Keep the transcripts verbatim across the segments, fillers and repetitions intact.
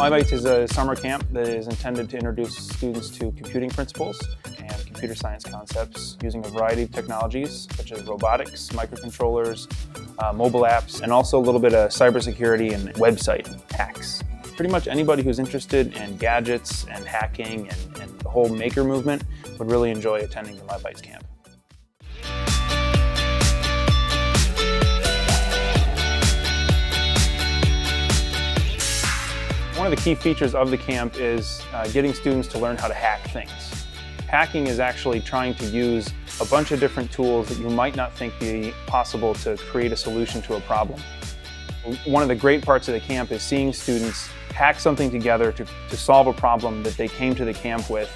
MyBytes is a summer camp that is intended to introduce students to computing principles and computer science concepts using a variety of technologies such as robotics, microcontrollers, uh, mobile apps, and also a little bit of cybersecurity and website hacks. Pretty much anybody who's interested in gadgets and hacking and, and the whole maker movement would really enjoy attending the MyBytes camp. One of the key features of the camp is uh, getting students to learn how to hack things. Hacking is actually trying to use a bunch of different tools that you might not think be possible to create a solution to a problem. One of the great parts of the camp is seeing students hack something together to, to solve a problem that they came to the camp with,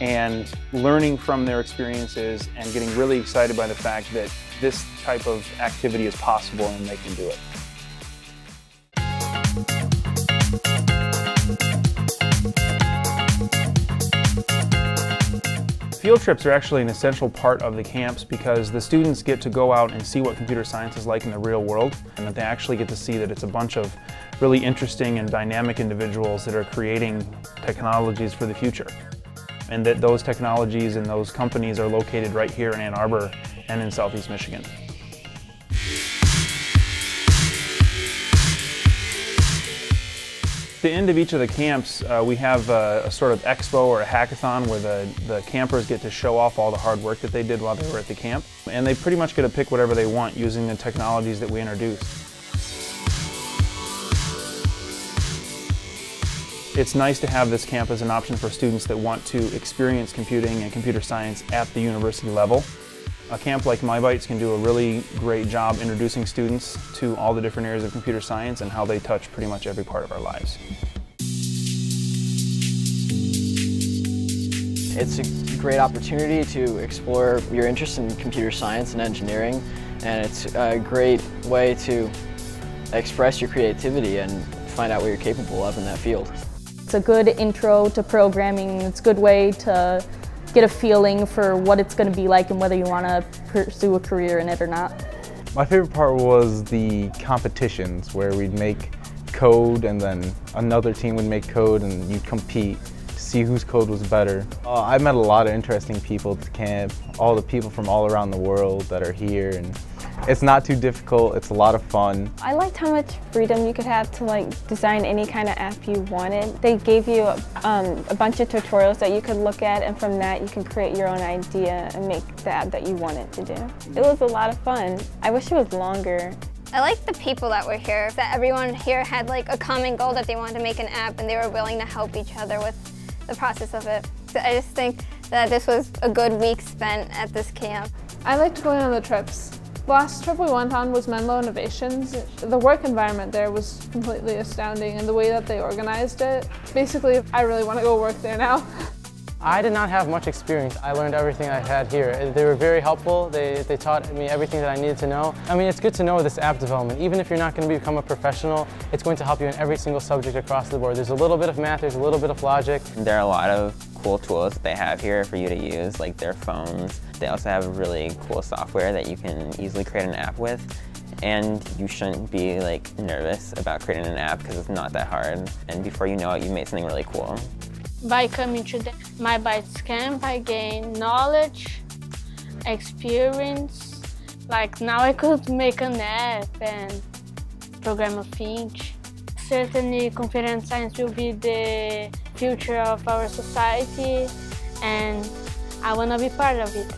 and learning from their experiences and getting really excited by the fact that this type of activity is possible and they can do it. Field trips are actually an essential part of the camps because the students get to go out and see what computer science is like in the real world, and that they actually get to see that it's a bunch of really interesting and dynamic individuals that are creating technologies for the future, and that those technologies and those companies are located right here in Ann Arbor and in Southeast Michigan. At the end of each of the camps, uh, we have a, a sort of expo or a hackathon where the, the campers get to show off all the hard work that they did while they were at the camp. And they pretty much get to pick whatever they want using the technologies that we introduced. It's nice to have this camp as an option for students that want to experience computing and computer science at the university level. A camp like MyBytes can do a really great job introducing students to all the different areas of computer science and how they touch pretty much every part of our lives. It's a great opportunity to explore your interest in computer science and engineering, and it's a great way to express your creativity and find out what you're capable of in that field. It's a good intro to programming. It's a good way to get a feeling for what it's going to be like and whether you want to pursue a career in it or not. My favorite part was the competitions where we'd make code and then another team would make code and you'd compete to see whose code was better. Uh, I met a lot of interesting people at the camp, all the people from all around the world that are here, and it's not too difficult, it's a lot of fun. I liked how much freedom you could have to like design any kind of app you wanted. They gave you um, a bunch of tutorials that you could look at, and from that you could create your own idea and make the app that you wanted to do. It was a lot of fun. I wish it was longer. I liked the people that were here, that everyone here had like a common goal that they wanted to make an app, and they were willing to help each other with the process of it. So I just think that this was a good week spent at this camp. I liked going on the trips. The last trip we went on was Menlo Innovations. The work environment there was completely astounding, and the way that they organized it. Basically, I really want to go work there now. I did not have much experience. I learned everything I had here. They were very helpful. They, they taught me everything that I needed to know. I mean, it's good to know this app development. Even if you're not going to become a professional, it's going to help you in every single subject across the board. There's a little bit of math, there's a little bit of logic. There are a lot of cool tools that they have here for you to use, like their phones. They also have really cool software that you can easily create an app with. And you shouldn't be like nervous about creating an app because it's not that hard. And before you know it, you made something really cool. By coming to the MyBytes camp, I gained knowledge, experience. Like now I could make an app and program a Finch. Certainly computer science will be the future of our society, and I want to be part of it.